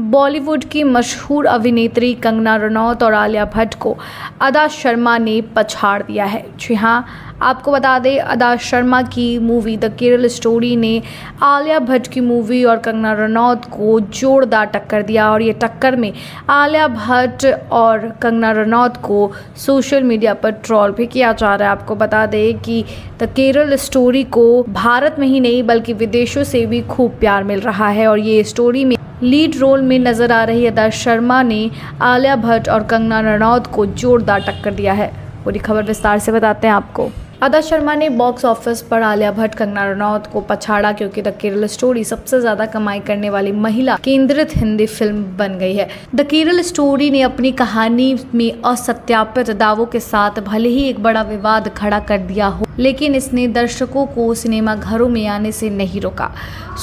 बॉलीवुड की मशहूर अभिनेत्री कंगना रनौत और आलिया भट्ट को अदा शर्मा ने पछाड़ दिया है। जी हाँ, आपको बता दें, अदा शर्मा की मूवी द केरल स्टोरी ने आलिया भट्ट की मूवी और कंगना रनौत को जोरदार टक्कर दिया और ये टक्कर में आलिया भट्ट और कंगना रनौत को सोशल मीडिया पर ट्रोल भी किया जा रहा है। आपको बता दें कि द केरल स्टोरी को भारत में ही नहीं बल्कि विदेशों से भी खूब प्यार मिल रहा है और ये स्टोरी में लीड रोल में नजर आ रही अदा शर्मा ने आलिया भट्ट और कंगना रनौत को जोरदार टक्कर दिया है। पूरी खबर विस्तार से बताते हैं आपको। अदा शर्मा ने बॉक्स ऑफिस पर आलिया भट्ट कंगना रनौत को पछाड़ा क्योंकि द केरल स्टोरी सबसे ज्यादा कमाई करने वाली महिला केंद्रित हिंदी फिल्म बन गई है। द केरल स्टोरी ने अपनी कहानी में असत्यापित दावों के साथ भले ही एक बड़ा विवाद खड़ा कर दिया हो, लेकिन इसने दर्शकों को सिनेमाघरों में आने से नहीं रोका।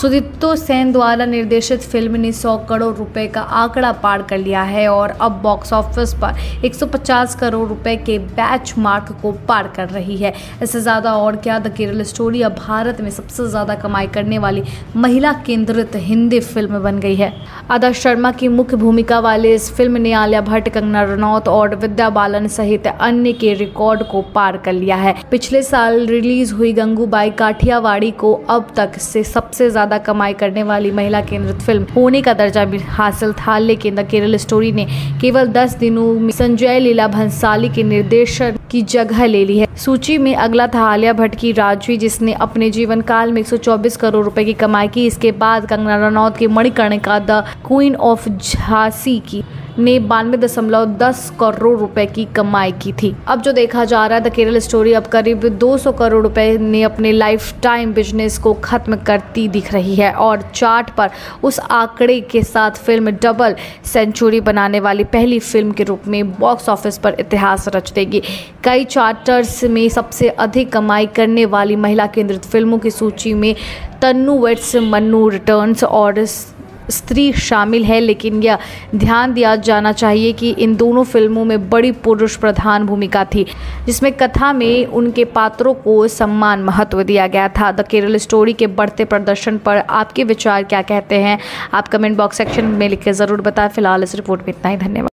सुदीप्तो सेन द्वारा निर्देशित फिल्म ने 100 करोड़ रुपए का आंकड़ा पार कर लिया है और अब बॉक्स ऑफिस पर 150 करोड़ रुपए के बेंच मार्क को पार कर रही है। इससे ज़्यादा और क्या, द केरल स्टोरी अब भारत में सबसे ज़्यादा कमाई करने वाली महिला केंद्रित हिंदी फिल्म बन गई है। अदा शर्मा की मुख्य भूमिका वाली इस फिल्म ने आलिया भट्ट, कंगना रनौत और विद्या बालन सहित अन्य के रिकॉर्ड को पार कर लिया है। पिछले साल रिलीज हुई गंगूबाई काठियावाड़ी को अब तक से सबसे ज़्यादा कमाई करने वाली महिला केंद्रित फिल्म होने का दर्जा भी हासिल था, लेकिन द केरल स्टोरी ने केवल 10 दिनों में संजय लीला भंसाली के निर्देशन की जगह ले ली है। सूची में अगला था आलिया भट्ट की राजवी, जिसने अपने जीवन काल में 124 करोड़ रुपए की कमाई की। इसके बाद कंगना रनौत की मणिकर्ण क्वीन ऑफ झासी की ने 92.10 करोड़ रुपए की कमाई की थी। अब जो देखा जा रहा है, द केरल स्टोरी अब करीब 200 करोड़ रुपए ने अपने लाइफ टाइम बिजनेस को खत्म करती दिख रही है और चार्ट पर उस आंकड़े के साथ फिल्म डबल सेंचुरी बनाने वाली पहली फिल्म के रूप में बॉक्स ऑफिस पर इतिहास रच देगी। कई चार्टर्स में सबसे अधिक कमाई करने वाली महिला केंद्रित फिल्मों की सूची में तनू वेड्स, मनु रिटर्न्स और स्त्री शामिल है, लेकिन यह ध्यान दिया जाना चाहिए कि इन दोनों फिल्मों में बड़ी पुरुष प्रधान भूमिका थी, जिसमें कथा में उनके पात्रों को सम्मान महत्व दिया गया था। द केरल स्टोरी के बढ़ते प्रदर्शन पर आपके विचार क्या कहते हैं, आप कमेंट बॉक्स सेक्शन में लिख के ज़रूर बताएं। फिलहाल इस रिपोर्ट में इतना ही, धन्यवाद।